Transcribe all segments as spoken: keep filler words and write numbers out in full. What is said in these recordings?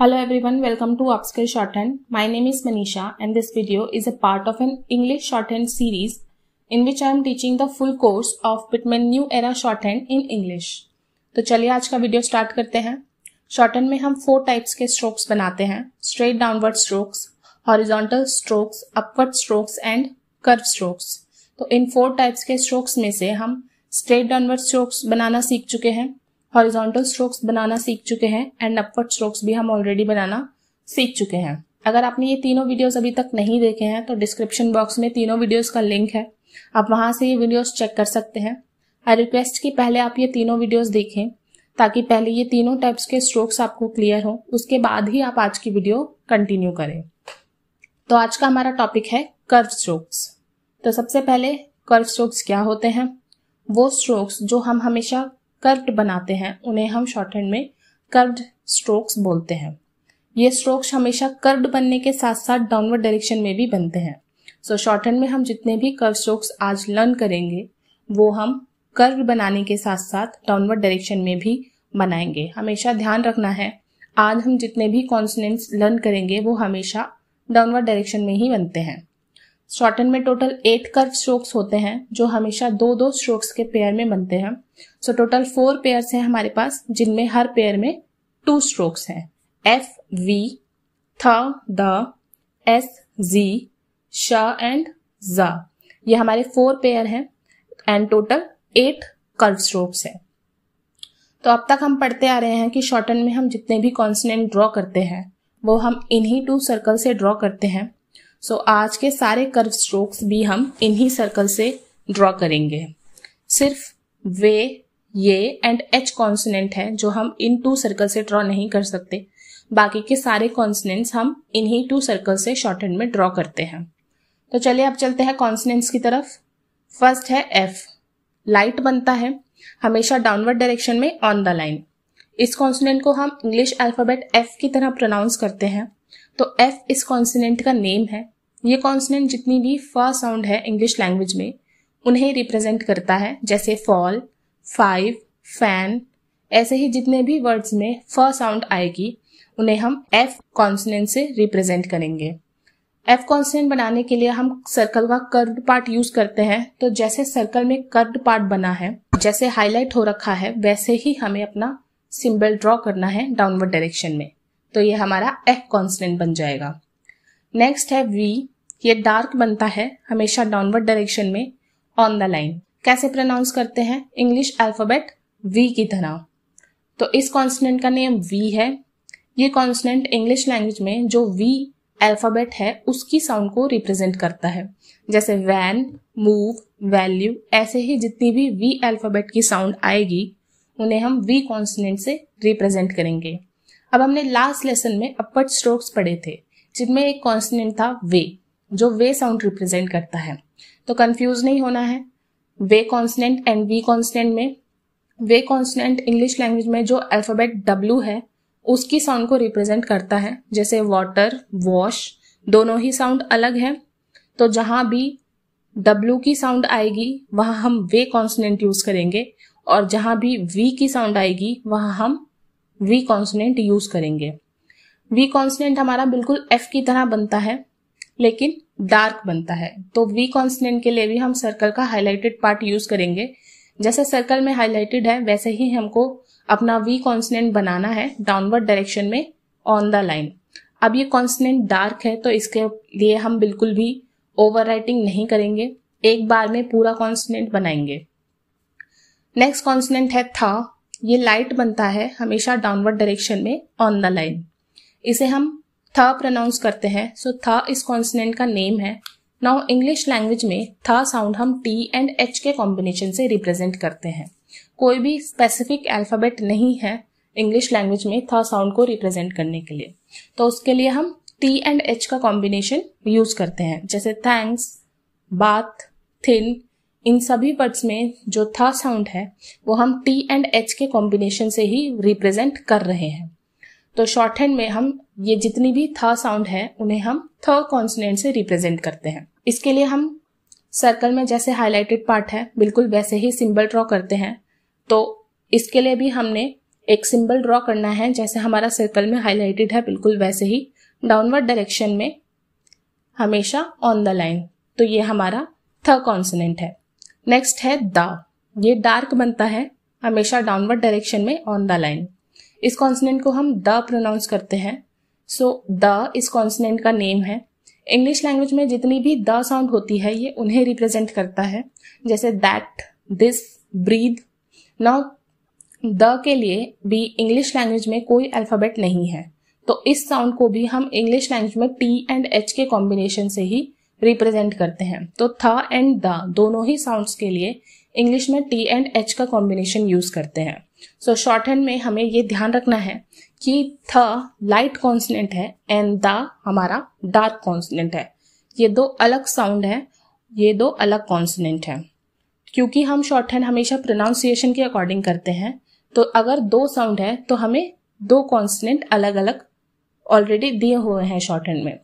Hello everyone, welcome to Up-Skill Shorthand. My name is Manisha and this video is a part of an English shorthand series in which I am teaching the full course of Bitman New Era Shorthand in English. तो चलिए आज का video start करते हैं. Shorthand में हम four types के strokes बनाते हैं. Straight downward strokes, horizontal strokes, upward strokes and curve strokes. तो इन फोर टाइप्स के स्ट्रोक्स में से हम स्ट्रेट डाउनवर्ड स्ट्रोक्स बनाना सीख चुके हैं, हॉरिजॉन्टल स्ट्रोक्स बनाना सीख चुके हैं एंड अपवर्ड स्ट्रोक्स भी हम ऑलरेडी बनाना सीख चुके हैं. अगर आपने ये तीनों वीडियोस अभी तक नहीं देखे हैं तो डिस्क्रिप्शन बॉक्स में तीनों वीडियोस का लिंक है, आप वहां से ये वीडियोस चेक कर सकते हैं. आई रिक्वेस्ट कि पहले आप ये तीनों वीडियोस देखें ताकि पहले ये तीनों टाइप्स के स्ट्रोक्स आपको क्लियर हो, उसके बाद ही आप आज की वीडियो कंटिन्यू करें. तो आज का हमारा टॉपिक है कर्व स्ट्रोक्स. तो सबसे पहले कर्व स्ट्रोक्स क्या होते हैं? वो स्ट्रोक्स जो हम हमेशा कर्व्ड बनाते हैं उन्हें हम शॉर्टहैंड में कर्व्ड स्ट्रोक्स बोलते हैं. ये स्ट्रोक्स हमेशा कर्व्ड बनने के साथ साथ डाउनवर्ड डायरेक्शन में भी बनते हैं. सो शॉर्टहैंड में हम जितने भी कर्व स्ट्रोक्स आज लर्न करेंगे वो हम कर्व्ड बनाने के साथ साथ डाउनवर्ड डायरेक्शन में भी बनाएंगे. हमेशा ध्यान रखना है, आज हम जितने भी कॉन्सोनेंट्स लर्न करेंगे वो हमेशा डाउनवर्ड डायरेक्शन में ही बनते हैं. शॉर्टहैंड में टोटल एट कर्व स्ट्रोक्स होते हैं जो हमेशा दो दो स्ट्रोक्स के पेयर में बनते हैं. सो टोटल फोर पेयर्स हैं हमारे पास जिनमें हर पेयर में टू स्ट्रोक्स हैं. एफ वी, थ द, एस जी, श एंड ज. ये हमारे फोर पेयर हैं and total eight curve strokes हैं. तो अब तक हम पढ़ते आ रहे हैं कि शॉर्टहैंड में हम जितने भी कॉन्सोनेंट ड्रॉ करते हैं वो हम इन्हीं टू सर्कल से ड्रॉ करते हैं. सो so, आज के सारे कर्व स्ट्रोक्स भी हम इन्हीं सर्कल से ड्रॉ करेंगे. सिर्फ वे, ये एंड एच कॉन्सोनेंट है जो हम इन टू सर्कल से ड्रॉ नहीं कर सकते. बाकी के सारे कॉन्सोनेंट्स हम इन्हीं टू सर्कल से शॉर्टहैंड में ड्रॉ करते हैं. तो चलिए अब चलते हैं कॉन्सोनेंट्स की तरफ. फर्स्ट है एफ. लाइट बनता है हमेशा डाउनवर्ड डायरेक्शन में ऑन द लाइन. इस कॉन्सोनेंट को हम इंग्लिश अल्फाबेट एफ की तरह प्रोनाउंस करते हैं. तो एफ इस कॉन्सोनेंट का नेम है. ये कॉन्सोनेंट जितनी भी फ साउंड है इंग्लिश लैंग्वेज में उन्हें रिप्रेजेंट करता है, जैसे फॉल, फाइव, फैन. ऐसे ही जितने भी वर्ड्स में फ साउंड आएगी उन्हें हम एफ कॉन्सोनेंट से रिप्रेजेंट करेंगे. एफ कॉन्सोनेंट बनाने के लिए हम सर्कल का कर्व्ड पार्ट यूज करते हैं. तो जैसे सर्कल में कर्व्ड पार्ट बना है, जैसे हाईलाइट हो रखा है, वैसे ही हमें अपना सिंबल ड्रॉ करना है डाउनवर्ड डायरेक्शन में. तो ये हमारा एफ कॉन्सोनेंट बन जाएगा. नेक्स्ट है वी. ये डार्क बनता है हमेशा डाउनवर्ड डायरेक्शन में ऑन द लाइन. कैसे प्रोनाउंस करते हैं? इंग्लिश अल्फाबेट वी की तरह. तो इस कॉन्सोनेंट का नेम वी है. ये कॉन्सोनेंट इंग्लिश लैंग्वेज में जो वी अल्फाबेट है उसकी साउंड को रिप्रेजेंट करता है, जैसे वैन, मूव, वैल्यू. ऐसे ही जितनी भी वी अल्फाबेट की साउंड आएगी उन्हें हम वी कॉन्सोनेंट से रिप्रेजेंट करेंगे. अब हमने लास्ट लेसन में अपवर्ड स्ट्रोक्स पढ़े थे जिनमें एक कॉन्सोनेंट था वे, जो वे साउंड रिप्रेजेंट करता है. तो कंफ्यूज नहीं होना है way consonant and V consonant में. वे कॉन्सोनेंट इंग्लिश लैंग्वेज में जो अल्फाबेट डब्ल्यू है उसकी साउंड को रिप्रेजेंट करता है, जैसे वाटर, वॉश. दोनों ही साउंड अलग है. तो जहां भी डब्ल्यू की साउंड आएगी वहां हम वे कॉन्सोनेंट यूज करेंगे और जहां भी वी की साउंड आएगी वहां हम वी कॉन्सोनेंट यूज करेंगे. वी कॉन्सोनेंट हमारा बिल्कुल एफ की तरह बनता है लेकिन डार्क बनता है. तो वी कॉन्सोनेंट के लिए भी हम सर्कल का हाईलाइटेड पार्ट यूज करेंगे. जैसे सर्कल में हाईलाइटेड है वैसे ही हमको अपना वी कॉन्सोनेंट बनाना है डाउनवर्ड डायरेक्शन में ऑन द लाइन. अब ये कॉन्सोनेंट डार्क है तो इसके लिए हम बिल्कुल भी ओवरराइटिंग नहीं करेंगे, एक बार में पूरा कॉन्सोनेंट बनाएंगे. नेक्स्ट कॉन्सोनेंट है था. ये लाइट बनता है हमेशा डाउनवर्ड डायरेक्शन में ऑन द लाइन. इसे हम था प्रोनाउंस करते हैं. सो था इस कॉन्सोनेंट का नेम है. नाउ इंग्लिश लैंग्वेज में था साउंड हम टी एंड एच के कॉम्बिनेशन से रिप्रेजेंट करते हैं. कोई भी स्पेसिफिक अल्फाबेट नहीं है इंग्लिश लैंग्वेज में था साउंड को रिप्रेजेंट करने के लिए. तो उसके लिए हम टी एंड एच का कॉम्बिनेशन यूज करते हैं, जैसे थैंक्स, बाथ, थिन. इन सभी वर्ड्स में जो था साउंड है वो हम टी एंड एच के कॉम्बिनेशन से ही रिप्रेजेंट कर रहे हैं. तो शॉर्टहैंड में हम ये जितनी भी था साउंड है उन्हें हम थ कॉन्सोनेंट से रिप्रेजेंट करते हैं. इसके लिए हम सर्कल में जैसे हाईलाइटेड पार्ट है बिल्कुल वैसे ही सिंबल ड्रॉ करते हैं. तो इसके लिए भी हमने एक सिंबल ड्रॉ करना है, जैसे हमारा सर्कल में हाईलाइटेड है बिल्कुल वैसे ही डाउनवर्ड डायरेक्शन में, हमेशा ऑन द लाइन। तो ये हमारा थ कॉन्सोनेंट है। नेक्स्ट है दा। ये डार्क बनता है, हमेशा डाउनवर्ड डायरेक्शन में ऑन द लाइन। इस कॉन्सोनेंट को हम द प्रोनाउंस करते हैं। सो द इस कॉन्सोनेंट का नेम है। इंग्लिश लैंग्वेज में जितनी भी द साउंड होती है ये उन्हें रिप्रेजेंट करता है, जैसे दैट, दिस, ब्रीद। नाउ द के लिए भी इंग्लिश लैंग्वेज में कोई अल्फाबेट नहीं है, तो इस साउंड को भी हम इंग्लिश लैंग्वेज में टी एंड एच के कॉम्बिनेशन से ही रिप्रेजेंट करते हैं। तो थ एंड द दोनों ही साउंड्स के लिए इंग्लिश में टी एंड एच का कॉम्बिनेशन यूज करते हैं। सो शॉर्ट हैंड में हमें ये ध्यान रखना है कि थ लाइट कॉन्सोनेंट है एंड द हमारा डार्क कॉन्सोनेंट है। ये दो अलग साउंड है, ये दो अलग कॉन्सोनेंट है। क्योंकि हम शॉर्ट हैंड हमेशा प्रोनाउंसिएशन के अकॉर्डिंग करते हैं, तो अगर दो साउंड है तो हमें दो कॉन्सोनेंट अलग अलग ऑलरेडी दिए हुए हैं शॉर्ट हैंड में।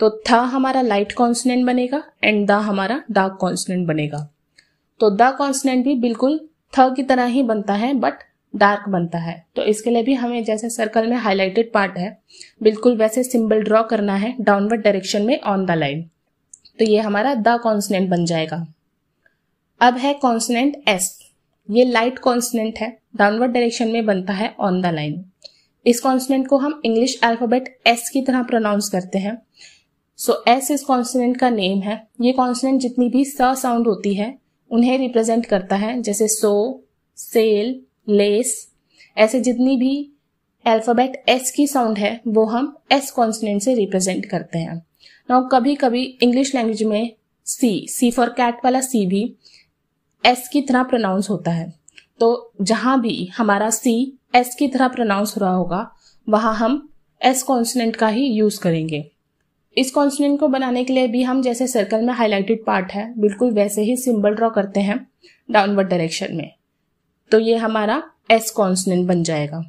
तो थ हमारा लाइट कॉन्सोनेंट बनेगा एंड द हमारा डार्क कॉन्सोनेंट बनेगा। तो द कॉन्सोनेंट भी बिल्कुल थ की तरह ही बनता है बट डार्क बनता है। तो इसके लिए भी हमें जैसे सर्कल में हाईलाइटेड पार्ट है बिल्कुल वैसे सिंबल ड्रॉ करना है डाउनवर्ड डायरेक्शन में ऑन द लाइन। तो ये हमारा द कॉन्सोनेंट बन जाएगा। अब है कॉन्सोनेंट एस। ये लाइट कॉन्सोनेंट है, डाउनवर्ड डायरेक्शन में बनता है ऑन द लाइन। इस कॉन्सोनेंट को हम इंग्लिश अल्फाबेट एस की तरह प्रोनाउंस करते हैं। सो एस इस कॉन्सोनेंट का नेम है। ये कॉन्सोनेंट जितनी भी स साउंड होती है उन्हें रिप्रेजेंट करता है, जैसे सो, सेल, लेस। ऐसे जितनी भी अल्फाबेट एस की साउंड है वो हम एस कॉन्सोनेंट से रिप्रेजेंट करते हैं। नाउ कभी कभी इंग्लिश लैंग्वेज में सी, सी फॉर कैट वाला सी भी एस की तरह प्रोनाउंस होता है। तो जहां भी हमारा सी एस की तरह प्रोनाउंस हो रहा होगा वहां हम एस कॉन्सोनेंट का ही यूज करेंगे। इस कॉन्सोनेंट को बनाने के लिए भी हम जैसे सर्कल में हाईलाइटेड पार्ट है बिल्कुल वैसे ही सिंबल ड्रॉ करते हैं डाउनवर्ड डायरेक्शन में। तो ये हमारा एस कॉन्सोनेंट बन जाएगा।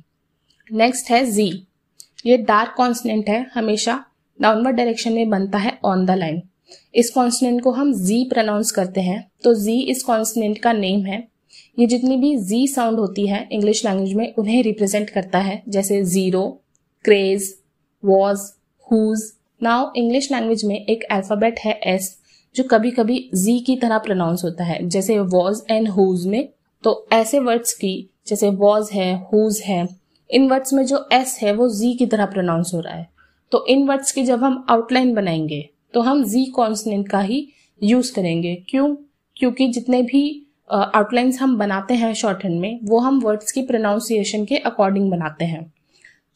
नेक्स्ट है जी। ये डार्क कॉन्सोनेंट है, हमेशा डाउनवर्ड डायरेक्शन में बनता है ऑन द लाइन। इस कॉन्सोनेंट को हम जी प्रोनाउंस करते हैं। तो जी इस कॉन्सोनेंट का नेम है। ये जितनी भी जी साउंड होती है इंग्लिश लैंग्वेज में उन्हें रिप्रेजेंट करता है, जैसे zero, craze, was, whose. Now English language में एक अल्फाबेट है एस जो कभी कभी जी की तरह प्रोनाउंस होता है, जैसे वॉज एंड हुज में। तो ऐसे वर्ड्स की जैसे वॉज है, हुज है, इन वर्ड्स में जो एस है वो जी की तरह प्रोनाउंस हो रहा है। तो इन वर्ड्स की जब हम आउटलाइन बनाएंगे तो हम जी कॉन्सोनेंट का ही यूज करेंगे। क्यों? क्योंकि जितने भी आउटलाइंस हम बनाते हैं शॉर्ट हैंड में वो हम वर्ड्स की प्रोनाउंसिएशन के अकॉर्डिंग बनाते हैं।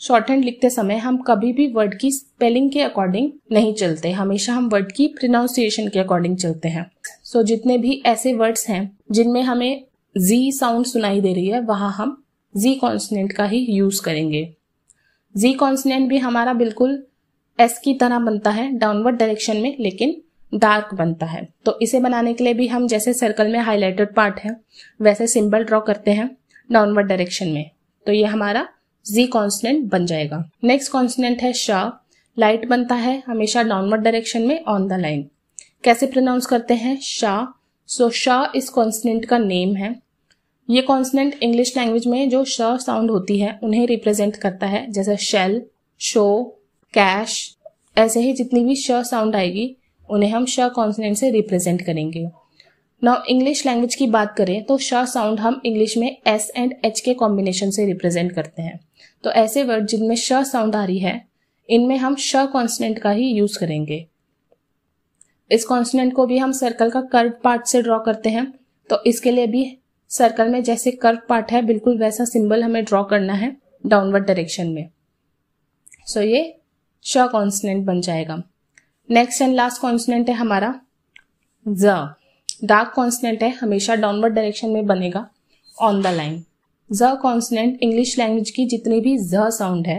शॉर्ट हैंड लिखते समय हम कभी भी वर्ड की स्पेलिंग के अकॉर्डिंग नहीं चलते, हमेशा हम वर्ड की प्रोनाउंसिएशन के अकॉर्डिंग चलते हैं। सो so, जितने भी ऐसे वर्ड्स हैं जिनमें हमें जी साउंड सुनाई दे रही है वहां हम जी कॉन्सोनेंट का ही यूज करेंगे। जी कॉन्सोनेंट भी हमारा बिल्कुल एस की तरह बनता है डाउनवर्ड डायरेक्शन में, लेकिन डार्क बनता है। तो इसे बनाने के लिए भी हम जैसे सर्कल में हाईलाइटेड पार्ट है वैसे सिंबल ड्रॉ करते हैं डाउनवर्ड डायरेक्शन में। तो ये हमारा जी कॉन्सोनेंट बन जाएगा। नेक्स्ट कॉन्सोनेंट है श। लाइट बनता है, हमेशा डाउनवर्ड डायरेक्शन में ऑन द लाइन। कैसे प्रोनाउंस करते हैं श? सो श इस कॉन्सोनेंट का नेम है। ये कॉन्सोनेंट इंग्लिश लैंग्वेज में जो श साउंड होती है उन्हें रिप्रेजेंट करता है, जैसे शेल, शो, कैश। ऐसे ही जितनी भी श साउंड आएगी उन्हें हम श कॉन्सोनेंट से रिप्रेजेंट करेंगे। नाउ इंग्लिश लैंग्वेज की बात करें तो श साउंड हम इंग्लिश में एस एंड एच के कॉम्बिनेशन से रिप्रेजेंट करते हैं। तो ऐसे वर्ड जिनमें श साउंड आ रही है इनमें हम श कॉन्सोनेंट का ही यूज करेंगे। इस कॉन्सोनेंट को भी हम सर्कल का कर्व पार्ट से ड्रॉ करते हैं। तो इसके लिए भी सर्कल में जैसे कर्व पार्ट है बिल्कुल वैसा सिंबल हमें ड्रॉ करना है डाउनवर्ड डायरेक्शन में। सो so, ये श कॉन्सोनेंट बन जाएगा। नेक्स्ट एंड लास्ट कॉन्सोनेंट है हमारा ज। डार्क कॉन्सोनेंट है, हमेशा डाउनवर्ड डायरेक्शन में बनेगा ऑन द लाइन। ज कॉन्सोनेंट इंग्लिश लैंग्वेज की जितनी भी ज साउंड है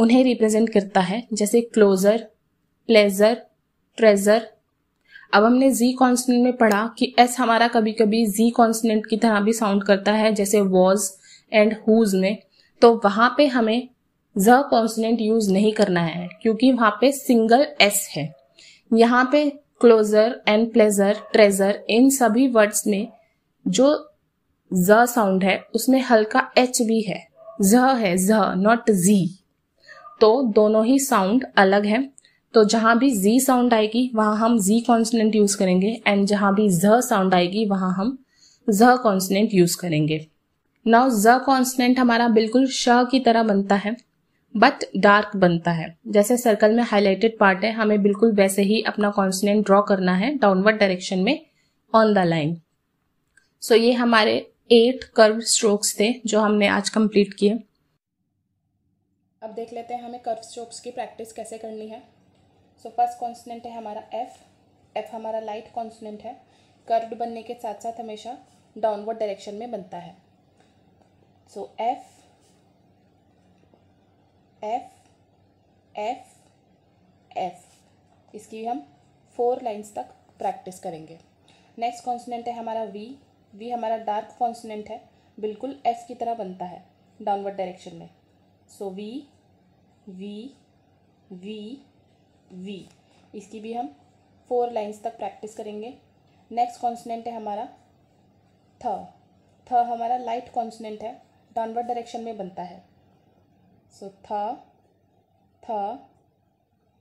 उन्हें रिप्रेजेंट करता है, जैसे क्लोजर, प्लेजर, ट्रेजर। अब हमने जी कॉन्सोनेंट में पढ़ा कि एस हमारा कभी कभी जी कॉन्सोनेंट की तरह भी साउंड करता है, जैसे वॉज एंड हुज में। तो वहां पे हमें ज कॉन्सोनेंट यूज नहीं करना है क्योंकि वहां पे सिंगल एस है। यहाँ पे क्लोजर एंड प्लेजर, ट्रेजर, इन सभी वर्ड्स में जो ज साउंड है उसमें हल्का एच भी है, ज है, ज नॉट जी, तो दोनों ही साउंड अलग है। तो जहां भी जी साउंड आएगी वहां हम जी कॉन्सोनेंट यूज करेंगे, एंड जहां भी ज साउंड आएगी वहां हम ज कॉन्सोनेंट यूज करेंगे। नाउ ज कॉन्सोनेंट हमारा बिल्कुल श की तरह बनता है बट डार्क बनता है। जैसे सर्कल में हाईलाइटेड पार्ट है, हमें बिल्कुल वैसे ही अपना कॉन्सोनेंट ड्रॉ करना है डाउनवर्ड डायरेक्शन में ऑन द लाइन। सो ये हमारे एट कर्व स्ट्रोक्स थे जो हमने आज कंप्लीट किए। अब देख लेते हैं हमें कर्व स्ट्रोक्स की प्रैक्टिस कैसे करनी है। सो फर्स्ट कॉन्सोनेंट है हमारा एफ। एफ हमारा लाइट कॉन्सोनेंट है, कर्व्ड बनने के साथ साथ हमेशा डाउनवर्ड डायरेक्शन में बनता है। So F F F F, इसकी हम फोर लाइंस तक प्रैक्टिस करेंगे। नेक्स्ट कॉन्सोनेंट है हमारा वी। वी हमारा डार्क कॉन्सोनेंट है, बिल्कुल एफ की तरह बनता है डाउनवर्ड डायरेक्शन में। So V V V V, इसकी भी हम फोर लाइंस तक प्रैक्टिस करेंगे। नेक्स्ट कॉन्सोनेंट है हमारा थ। थ हमारा लाइट कॉन्सोनेंट है, डाउनवर्ड डायरेक्शन में बनता है। सो था था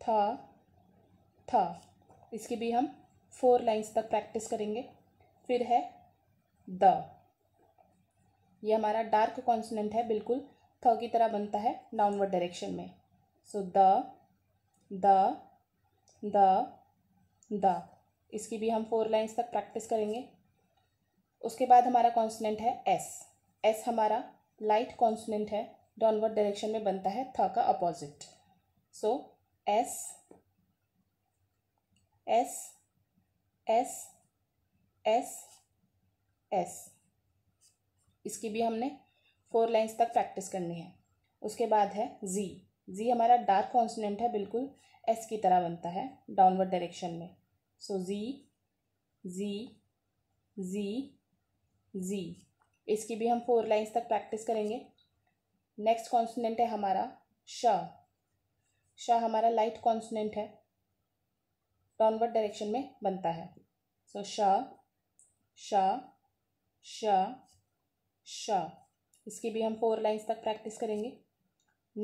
था था, इसकी भी हम फोर लाइंस तक प्रैक्टिस करेंगे। फिर है द। ये हमारा डार्क कॉन्सोनेंट है, बिल्कुल थ की तरह बनता है डाउनवर्ड डायरेक्शन में। सो द द द द, इसकी भी हम फोर लाइंस तक प्रैक्टिस करेंगे। उसके बाद हमारा कॉन्सोनेंट है एस। एस हमारा लाइट कॉन्सोनेंट है, डाउनवर्ड डायरेक्शन में बनता है थ का opposite. So S S S S S, इसकी भी हमने फोर लाइंस तक प्रैक्टिस करनी है। उसके बाद है जी। जी हमारा डार्क कॉन्सोनेंट है, बिल्कुल एस की तरह बनता है डाउनवर्ड डायरेक्शन में। सो जी जी जी जी, इसकी भी हम फोर लाइंस तक प्रैक्टिस करेंगे। नेक्स्ट कॉन्सोनेंट है हमारा श। श हमारा लाइट कॉन्सोनेंट है, डाउनवर्ड डायरेक्शन में बनता है। सो श श श श, इसकी भी हम फोर लाइंस तक प्रैक्टिस करेंगे।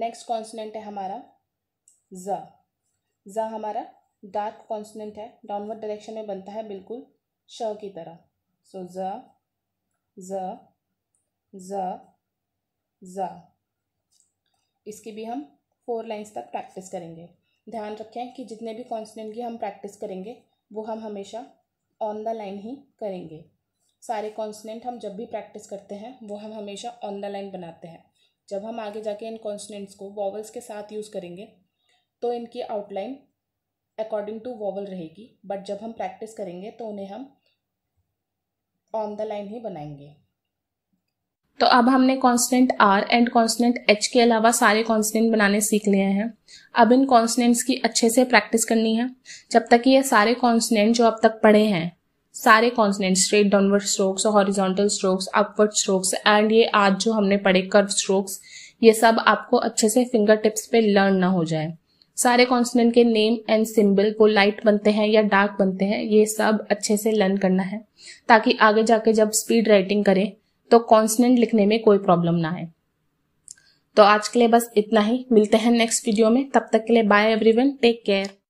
नेक्स्ट कॉन्सोनेंट है हमारा ज। ज हमारा डार्क कॉन्सोनेंट है, डाउनवर्ड डायरेक्शन में बनता है बिल्कुल श की तरह। सो ज ज ज ज़ा, इसकी भी हम फोर लाइंस तक प्रैक्टिस करेंगे। ध्यान रखें कि जितने भी कॉन्सोनेंट की हम प्रैक्टिस करेंगे वो हम हमेशा ऑन द लाइन ही करेंगे। सारे कॉन्सोनेंट हम जब भी प्रैक्टिस करते हैं वो हम हमेशा ऑन द लाइन बनाते हैं। जब हम आगे जाके इन कॉन्सोनेंट्स को वॉवल्स के साथ यूज़ करेंगे तो इनकी आउटलाइन अकॉर्डिंग टू वॉवल रहेगी, बट जब हम प्रैक्टिस करेंगे तो उन्हें हम ऑन द लाइन ही बनाएंगे। तो अब हमने consonant R and consonant H के अलावा सारे कॉन्सोनेंट बनाने सीख लिए हैं। अब इन कॉन्सोनेंट्स की अच्छे से प्रैक्टिस करनी है। जब तक ये सारे कॉन्सोनेंट जो अब तक पढ़े हैं, सारे consonant straight downward strokes, horizontal strokes, upward strokes and ये आज जो हमने पढ़े कर्व स्ट्रोक्स, ये सब आपको अच्छे से फिंगर टिप्स पे लर्न ना हो जाए। सारे कॉन्सोनेंट के नेम एंड सिंबल, वो लाइट बनते हैं या डार्क बनते हैं, ये सब अच्छे से लर्न करना है ताकि आगे जाके जब स्पीड राइटिंग करें तो कॉन्सोनेंट लिखने में कोई प्रॉब्लम ना आए। तो आज के लिए बस इतना ही, मिलते हैं नेक्स्ट वीडियो में। तब तक के लिए बाय एवरीवन, टेक केयर।